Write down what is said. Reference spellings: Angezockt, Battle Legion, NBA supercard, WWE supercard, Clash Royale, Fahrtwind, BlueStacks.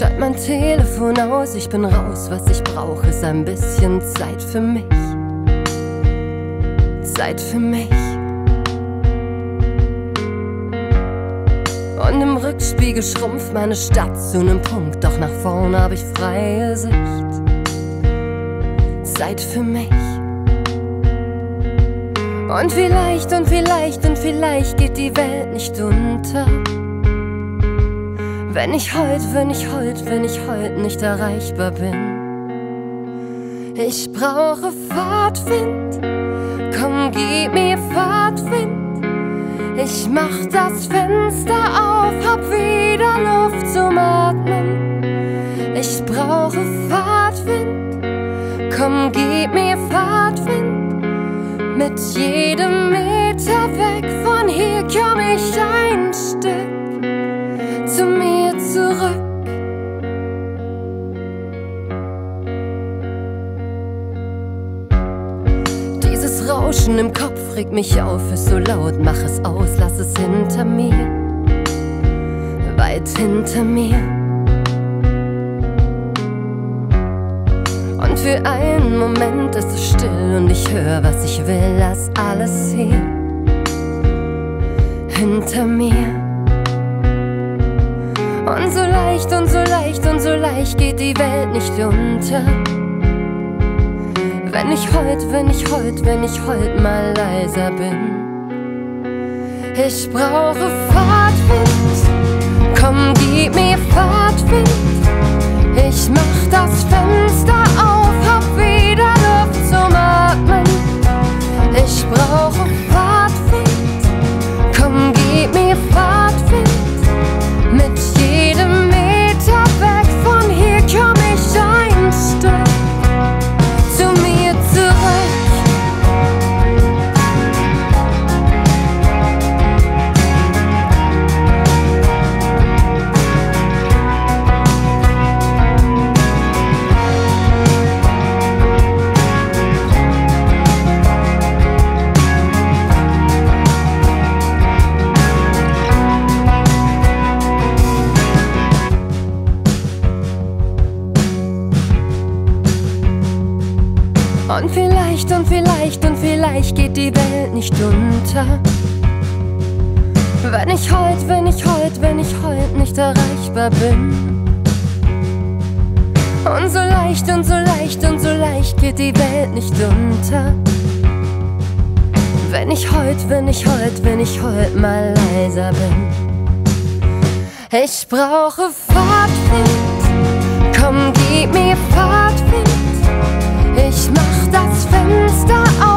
Schalt mein Telefon aus, ich bin raus. Was ich brauche, ist ein bisschen Zeit für mich. Zeit für mich. Und im Rückspiegel schrumpft meine Stadt zu einem Punkt. Doch nach vorn habe ich freie Sicht. Zeit für mich. Und vielleicht, und vielleicht, und vielleicht geht die Welt nicht unter. Wenn ich heut, wenn ich heut, wenn ich heut nicht erreichbar bin. Ich brauche Fahrtwind, komm gib mir Fahrtwind. Ich mach das Fenster auf, hab wieder Luft zum Atmen. Ich brauche Fahrtwind, komm gib mir Fahrtwind. Mit jedem Meter weg von hier komm ich ein Stück zu mir zurück. Dieses Rauschen im Kopf regt mich auf, ist so laut, mach es aus, lass es hinter mir, weit hinter mir. Und für einen Moment ist es still und ich höre, was ich will, lass alles hier, hinter mir. Und so leicht, und so leicht, und so leicht geht die Welt nicht unter. Wenn ich heut, wenn ich heut, wenn ich heut mal leiser bin. Ich brauche Fahrtwind, komm gib mir Fahrtwind. Ich mach das Fenster auf, hab wieder Luft zum Atmen. Ich brauche Fahrtwind, komm gib mir Fahrtwind. Mit jedem Meter weg von hier komm ich ein Stück zu mir zurück. Und vielleicht, und vielleicht, und vielleicht geht die Welt nicht unter. Wenn ich heut, wenn ich heut, wenn ich heut nicht erreichbar bin. Und so leicht, und so leicht, und so leicht geht die Welt nicht unter. Wenn ich heut, wenn ich heut, wenn ich heut mal leiser bin. Ich brauche Fahrtwind, komm gib mir Fahrtwind. Ich mach das Fenster auf.